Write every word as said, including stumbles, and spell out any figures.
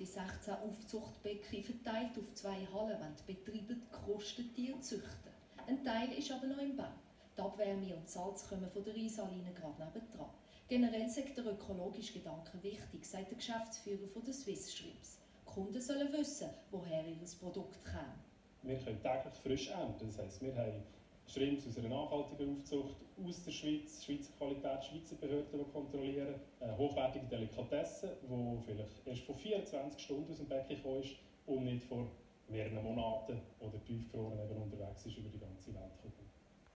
die sechzehn Aufzuchtbecken verteilt auf zwei Hallen wollen die Betreiber die gekosteten Tiere züchten. Ein Teil ist aber noch im Bau. Die Abwärme und Salz kommen von der Risaline gerade nebendran. Generell ist der ökologische Gedanke wichtig, sagt der Geschäftsführer von der Swiss Shrimps. Die Kunden sollen wissen, woher ihr Produkt kommt. Wir können täglich frisch ernten. Das heisst, wir haben Shrimps aus einer nachhaltigen Aufzucht aus der Schweiz, Schweizer Qualität, Schweizer Behörden, die kontrollieren, hochwertige Delikatessen, die vielleicht erst vor vierundzwanzig Stunden aus dem Becken gekommen ist und nicht vor mehreren Monaten oder tiefgefroren eben unterwegs ist über die ganze Welt gekommen.